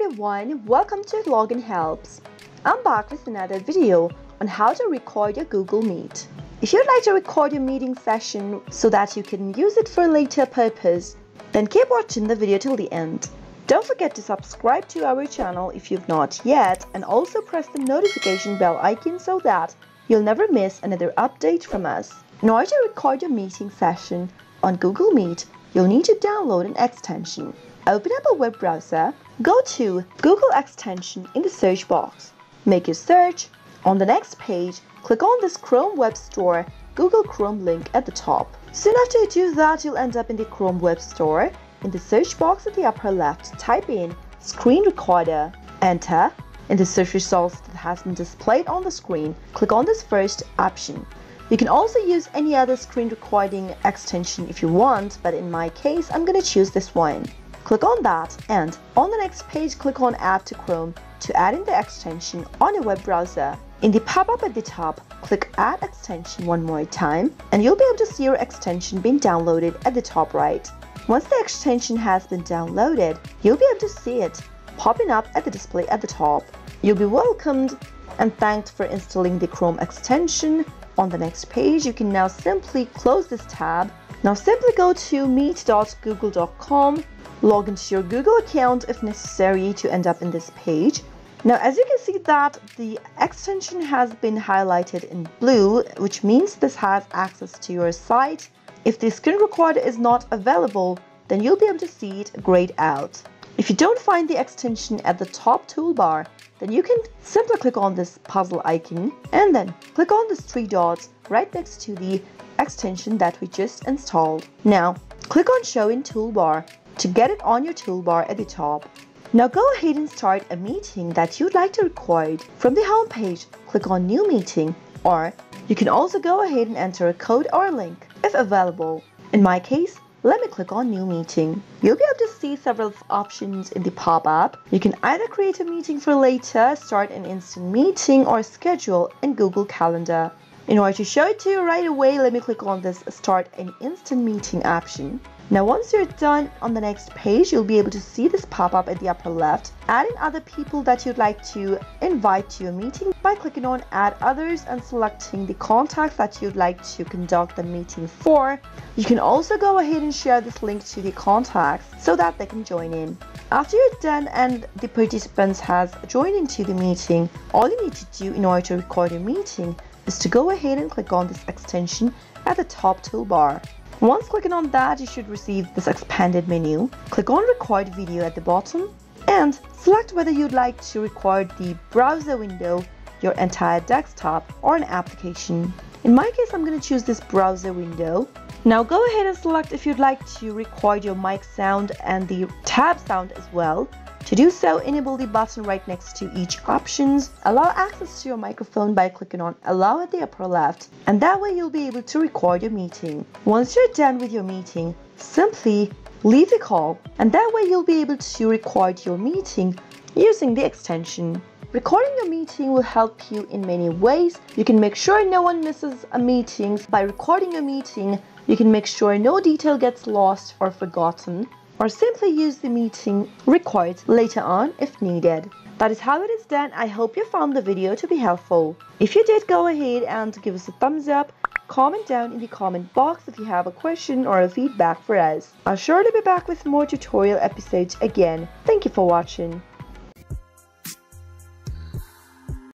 everyone, welcome to Login Helps. I'm back with another video on how to record your Google Meet. If you'd like to record your meeting session so that you can use it for a later purpose, then keep watching the video till the end. Don't forget to subscribe to our channel if you've not yet, and also press the notification bell icon so that you'll never miss another update from us. In order to record your meeting session on Google Meet, you'll need to download an extension. Open up a web browser, go to Google extension in the search box, make your search. On the next page, click on this Chrome Web Store Google Chrome link at the top. Soon after you do that, you'll end up in the Chrome Web Store. In the search box at the upper left, type in screen recorder, enter. In the search results that has been displayed on the screen, click on this first option. You can also use any other screen recording extension if you want, but in my case, I'm going to choose this one. Click on that, and on the next page, click on Add to Chrome to add in the extension on your web browser. In the pop-up at the top, click Add Extension one more time, and you'll be able to see your extension being downloaded at the top right. Once the extension has been downloaded, you'll be able to see it popping up at the display at the top. You'll be welcomed and thanked for installing the Chrome extension. On the next page, you can now simply close this tab. Now simply go to meet.google.com. Log into your Google account if necessary to end up in this page. Now, as you can see that the extension has been highlighted in blue, which means this has access to your site. If the screen recorder is not available, then you'll be able to see it grayed out. If you don't find the extension at the top toolbar, then you can simply click on this puzzle icon and then click on these three dots right next to the extension that we just installed. Now, click on Show in Toolbar to get it on your toolbar at the top. Now go ahead and start a meeting that you'd like to record. From the home page, click on New Meeting, or you can also go ahead and enter a code or a link if available. In my case, let me click on New Meeting. You'll be able to see several options in the pop-up. You can either create a meeting for later, start an instant meeting, or schedule in Google Calendar. In order to show it to you right away, let me click on this Start an Instant Meeting option. Now once you're done, on the next page, you'll be able to see this pop-up at the upper left. Add in other people that you'd like to invite to your meeting by clicking on Add Others and selecting the contacts that you'd like to conduct the meeting for. You can also go ahead and share this link to the contacts so that they can join in. After you're done and the participants has joined into the meeting, all you need to do in order to record your meeting is to go ahead and click on this extension at the top toolbar. Once clicking on that, you should receive this expanded menu. Click on Record Video at the bottom and select whether you'd like to record the browser window, your entire desktop, or an application. In my case, I'm going to choose this browser window. Now go ahead and select if you'd like to record your mic sound and the tab sound as well. To do so, enable the button right next to each option. Allow access to your microphone by clicking on Allow at the upper left, and that way you'll be able to record your meeting. Once you're done with your meeting, simply leave the call, and that way you'll be able to record your meeting using the extension. Recording your meeting will help you in many ways. You can make sure no one misses a meeting. By recording your meeting, you can make sure no detail gets lost or forgotten, or simply use the meeting records later on if needed. That is how it is done. I hope you found the video to be helpful. If you did, go ahead and give us a thumbs up, comment down in the comment box if you have a question or a feedback for us. I'll surely be back with more tutorial episodes again. Thank you for watching.